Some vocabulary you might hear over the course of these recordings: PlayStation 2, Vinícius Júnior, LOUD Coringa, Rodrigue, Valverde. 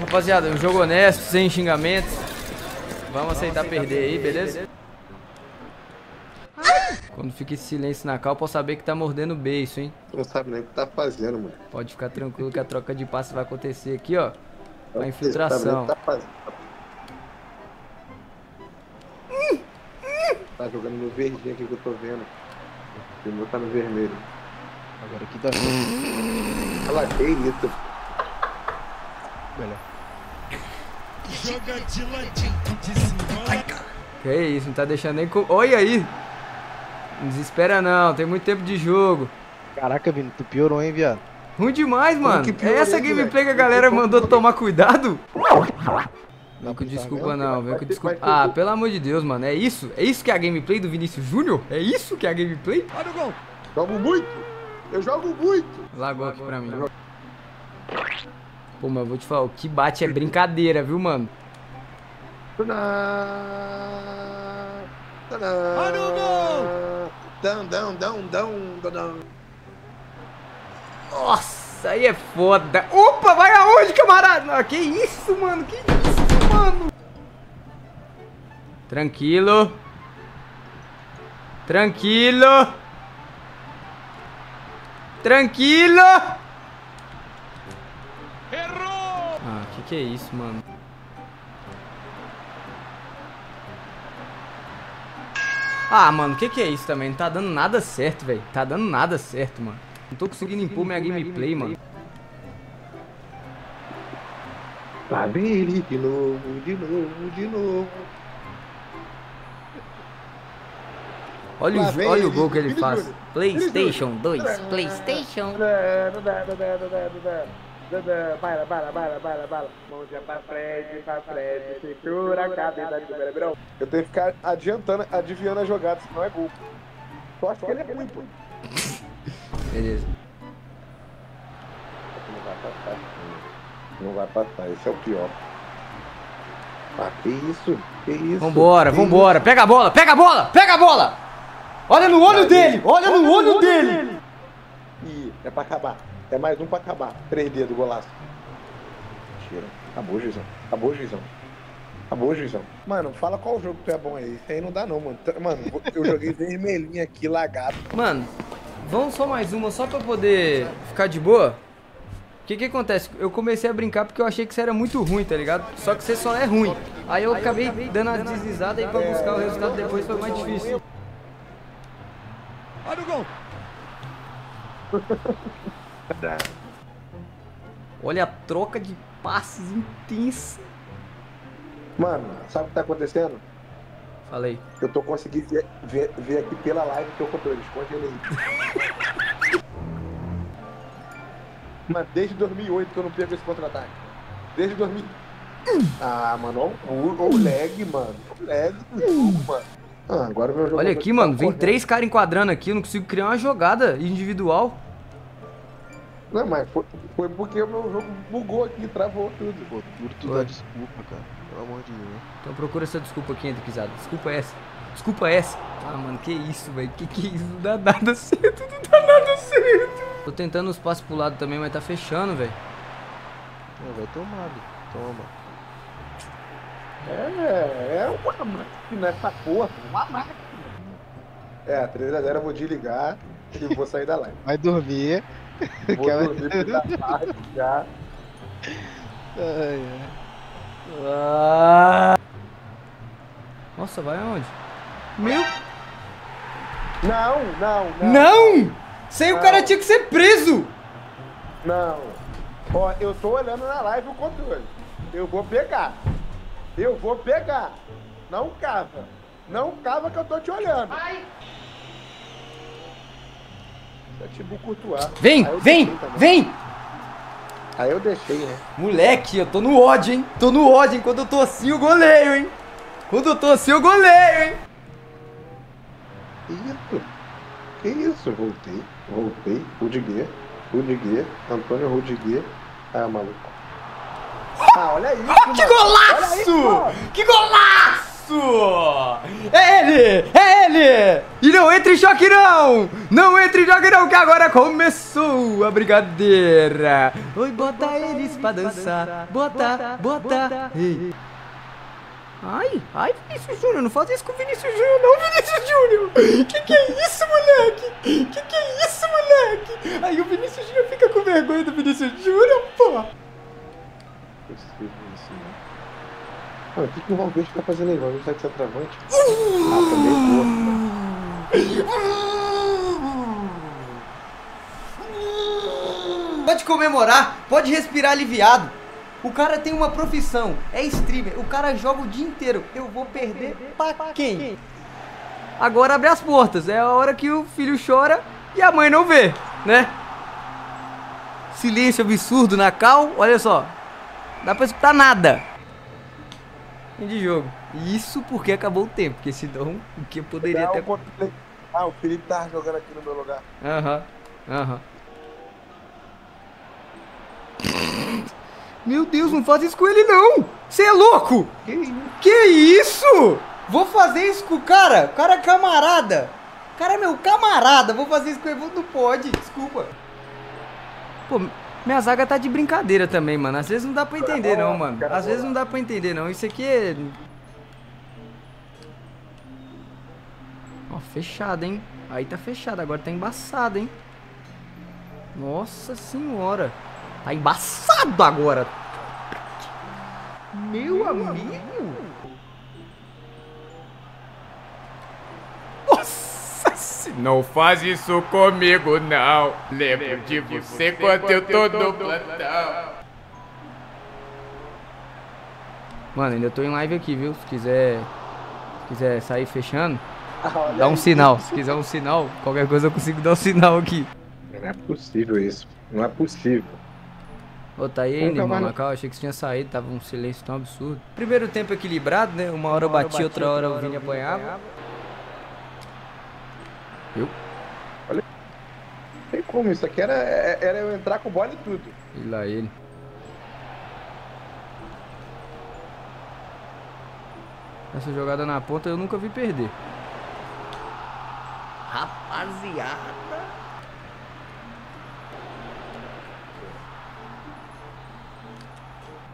Rapaziada, um jogo honesto, sem xingamentos. Vamos aceitar perder aí, beleza? Quando fica esse silêncio na cal, posso saber que tá mordendo o beiço, hein? Não sabe nem o que tá fazendo, mano. Pode ficar tranquilo que a troca de passe vai acontecer aqui, ó. A infiltração. Tá jogando no verdinho aqui que eu tô vendo. O meu tá no vermelho. Agora aqui tá... Olha lá, que isso. Joga de ladinho, desenrola. Que isso, não tá deixando nem... Olha aí! Não desespera não, tem muito tempo de jogo. Caraca, Vini, tu piorou, hein, viado? Ruim demais, mano. É essa gameplay que a galera mandou tomar cuidado? Não, com desculpa não, vem com desculpa. Ah, pelo amor de Deus, mano, é isso? É isso que é a gameplay do Vinícius Júnior? É isso que é a gameplay? Olha o gol! Jogo muito! Eu jogo muito! Lagou aqui pra mim. Pô, mas eu vou te falar, o que bate é brincadeira, viu, mano? Olha o gol! Dão. Nossa, aí é foda. Opa, vai aonde, camarada? Não, que isso, mano? Que isso, mano? Tranquilo. Tranquilo. Tranquilo. Errou. Ah, que é isso, mano? Ah, mano, que é isso também? Não tá dando nada certo, velho. Tá dando nada certo, mano. Não tô conseguindo impor minha gameplay, mano. Lá vem ele de novo. Olha o gol que ele faz. PlayStation 2. PlayStation. Bala. Mãozinha pra frente, segura a cabeça de beberão. Eu tenho que ficar adivinhando a jogada, senão é gol. Só acho que ele é ruim, pô. Beleza. Não vai passar, esse é o pior. Ah, que isso. Vambora. Pega a bola! Olha no olho dele, olha no olho dele. Ih, é pra acabar. É mais um pra acabar. 3 dias do golaço. Mentira. Acabou, juizão. Mano, fala qual jogo tu é bom aí. Isso aí não dá não, mano. Mano, eu joguei vermelhinho aqui, lagado. Mano, vamos só mais uma, só pra poder ficar de boa. O que que acontece? Eu comecei a brincar porque eu achei que você era muito ruim, tá ligado? Só que você só é ruim. Aí eu acabei dando a deslizada aí pra buscar o resultado depois, foi mais difícil. Olha o gol! Olha a troca de passes intensa. Mano, sabe o que tá acontecendo? Falei. Eu tô conseguindo ver aqui pela live que eu controle. Esconde ele aí. Mano, desde 2008 que eu não pego esse contra-ataque. Desde 2000. Ah, mano, olha o lag, mano. Olha o lag, mano. Ah, agora meu jogo. Olha aqui, mano. Vem 3 caras enquadrando aqui. Eu não consigo criar uma jogada individual. Não, mas foi porque o meu jogo bugou aqui, travou tudo. Pô, tu dá desculpa, cara. Pelo amor de Deus. Então procura essa desculpa aqui, Andriquizado. Desculpa essa. Ah, mano, que isso, velho. Que isso? Não dá nada certo. Tô tentando os passos pro lado também, mas tá fechando, velho. Não, vai tomar, velho. Toma. É uma máquina essa porra. Uma máquina. É, 3x0 eu vou desligar e vou sair da live. Vai dormir. Vou dormir já. Nossa, vai aonde? Meu... Não! Sem o cara tinha que ser preso! Não. Ó, eu tô olhando na live o controle. Eu vou pegar. Não cava que eu tô te olhando. Ai. Vem! Aí eu deixei, né? Moleque, eu tô no ódio, hein? Quando eu tô assim, eu goleio, hein? Que isso? Voltei. Rodrigue. Antônio Rodrigue. Ah, maluco. Ah, olha isso, mano. Que golaço! isso! É ele! É ele! E não entre em choque, não! Não entre em choque, não, que agora começou a brincadeira! Oi, bota eles pra dançar! Bota! Ei. Ai, Vinícius Júnior, não faz isso com o Vinícius Júnior, não, Vinícius Júnior! Que é isso, moleque? Que é isso, moleque? Aí o Vinícius Júnior fica com vergonha do Vinícius Júnior, pô! O que o Valverde tá fazendo aí? O Valverde tá com centroavante? Pode comemorar, pode respirar aliviado. O cara tem uma profissão, é streamer, o cara joga o dia inteiro. Eu vou perder pra quem? Agora abre as portas, é a hora que o filho chora e a mãe não vê, né? Silêncio absurdo na cal, olha só. Dá pra escutar nada. Fim de jogo. Isso porque acabou o tempo, porque senão o que poderia ter... Ah, o Felipe tava jogando aqui no meu lugar. Aham. Meu Deus, não faz isso com ele não! Você é louco! Que isso? Vou fazer isso com o cara? O cara é camarada! O cara é meu camarada! Vou fazer isso com ele? Não pode, desculpa! Pô, minha zaga tá de brincadeira também, mano. Às vezes não dá pra entender não, mano. Às vezes não dá pra entender não. Isso aqui é... Ó, fechado, hein? Aí tá fechado, agora tá embaçado, hein? Nossa senhora! Tá embaçado agora! Meu amigo! Nossa senhora! Não faz isso comigo, não! Lembro de você quando eu tô no plantão! Mano, ainda tô em live aqui, viu? Se quiser sair fechando, dá um sinal. Se quiser um sinal, qualquer coisa eu consigo dar um sinal aqui. Não é possível isso. Não é possível. Ô, tá aí ainda, irmão, na calma, achei que você tinha saído, tava um silêncio tão absurdo. Primeiro tempo equilibrado, né? Uma hora eu bati, outra hora eu vinha apanhava. Viu? Olha. Não tem como, isso aqui era eu entrar com bola e tudo. E lá ele. Essa jogada na ponta eu nunca vi perder. Rapaziada!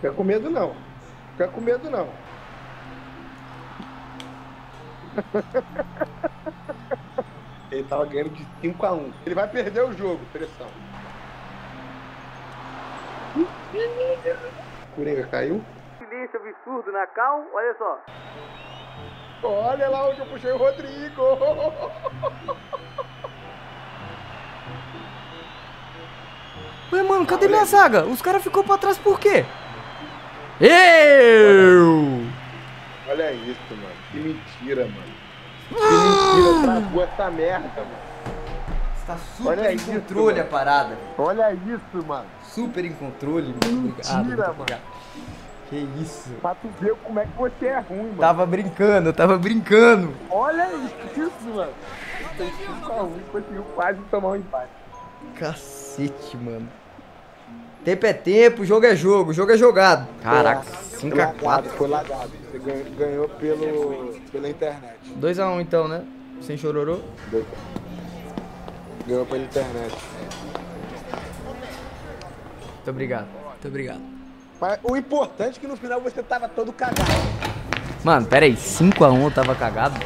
Fica com medo não. Fica com medo não. Ele tava ganhando de 5-1. Ele vai perder o jogo, pressão. Coringa caiu. Silêncio absurdo na cal, olha só. Olha lá onde eu puxei o Rodrigue. Ué, mano, cadê minha zaga? Os caras ficou pra trás por quê? Eu! Olha isso, mano. Que mentira, mano. Que mentira, travou essa merda, mano. Está super em controle a parada. Olha isso, mano. Super em controle, mano. Mentira, mano. Que isso. Pra tu ver como é que você é ruim, mano. Tava brincando. Olha isso, mano. Conseguiu quase tomar um empate. Cacete, mano. Tempo é tempo, jogo é jogado. Caraca, 5-4. Foi lagado, você ganhou pela internet. 2-1 então, né? Sem chororô? Ganhou pela internet. Muito obrigado. Mas o importante é que no final você tava todo cagado. Mano, pera aí, 5-1 eu tava cagado?